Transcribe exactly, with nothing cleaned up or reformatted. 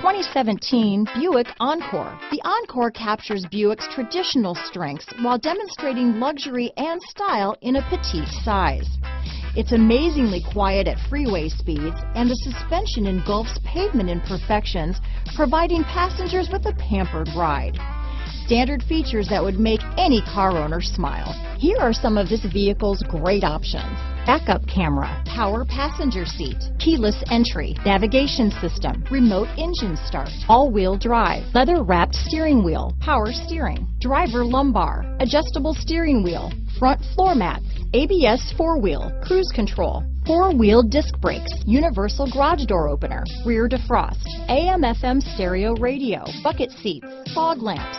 twenty seventeen Buick Encore. The Encore captures Buick's traditional strengths while demonstrating luxury and style in a petite size. It's amazingly quiet at freeway speeds, and the suspension engulfs pavement imperfections, providing passengers with a pampered ride. Standard features that would make any car owner smile. Here are some of this vehicle's great options: backup camera, power passenger seat, keyless entry, navigation system, remote engine start, all-wheel drive, leather-wrapped steering wheel, power steering, driver lumbar, adjustable steering wheel, front floor mats, A B S four-wheel, cruise control, four-wheel disc brakes, universal garage door opener, rear defrost, A M F M stereo radio, bucket seats, fog lamps.